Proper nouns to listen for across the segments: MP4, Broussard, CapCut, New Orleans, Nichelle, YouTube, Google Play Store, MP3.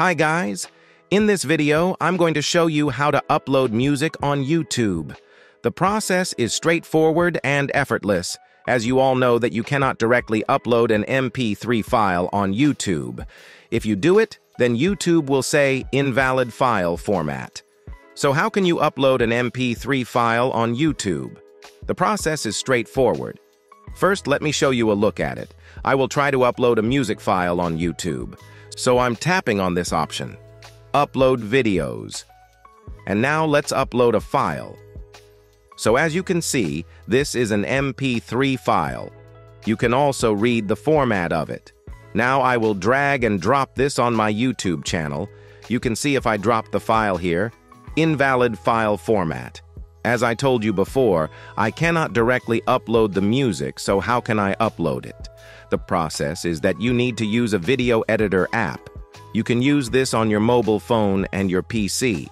Hi guys! In this video, I'm going to show you how to upload music on YouTube. The process is straightforward and effortless, as you all know that you cannot directly upload an MP3 file on YouTube. If you do it, then YouTube will say invalid file format. So how can you upload an MP3 file on YouTube? The process is straightforward. First, let me show you a look at it. I will try to upload a music file on YouTube. So I'm tapping on this option, Upload Videos. And now let's upload a file. So as you can see, this is an MP3 file. You can also read the format of it. Now I will drag and drop this on my YouTube channel. You can see if I drop the file here, invalid file format. As I told you before, I cannot directly upload the music, so how can I upload it? The process is that you need to use a video editor app. You can use this on your mobile phone and your PC.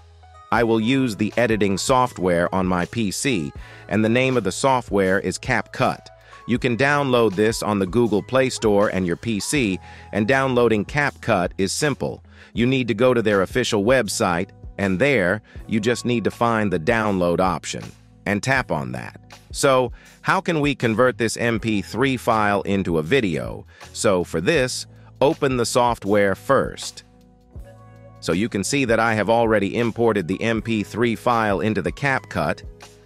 I will use the editing software on my PC, and the name of the software is CapCut. You can download this on the Google Play Store and your PC, and downloading CapCut is simple. You need to go to their official website, and there, you just need to find the download option and tap on that. So, how can we convert this MP3 file into a video? So for this, open the software first. So you can see that I have already imported the MP3 file into the CapCut.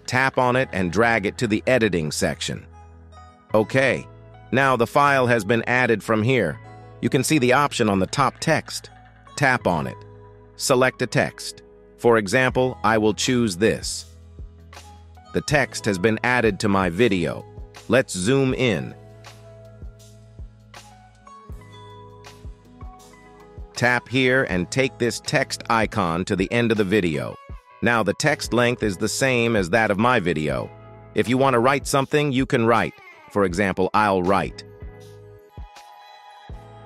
Tap on it and drag it to the editing section. Okay, now the file has been added from here. You can see the option on the top text. Tap on it. Select a text. For example, I will choose this. The text has been added to my video. Let's zoom in. Tap here and take this text icon to the end of the video. Now the text length is the same as that of my video. If you want to write something, you can write. For example, I'll write.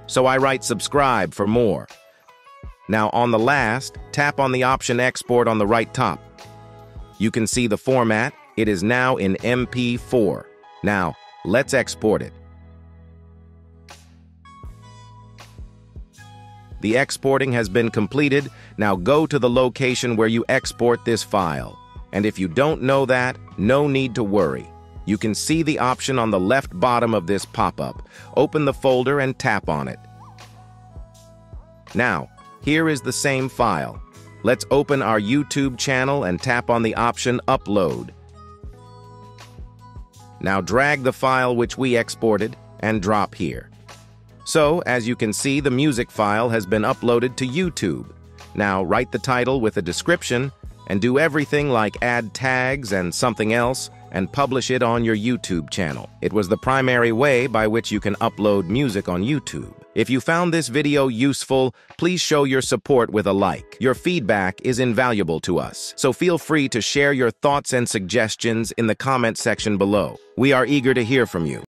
So I write subscribe for more. Now on the last, tap on the option Export on the right top. You can see the format. It is now in MP4. Now, let's export it. The exporting has been completed. Now go to the location where you export this file. And if you don't know that, no need to worry. You can see the option on the left bottom of this pop-up. Open the folder and tap on it. Now, here is the same file. Let's open our YouTube channel and tap on the option Upload. Now drag the file which we exported and drop here. So, as you can see, the music file has been uploaded to YouTube. Now write the title with a description and do everything like add tags and something else and publish it on your YouTube channel. It was the primary way by which you can upload music on YouTube. If you found this video useful, please show your support with a like. Your feedback is invaluable to us, so feel free to share your thoughts and suggestions in the comment section below. We are eager to hear from you.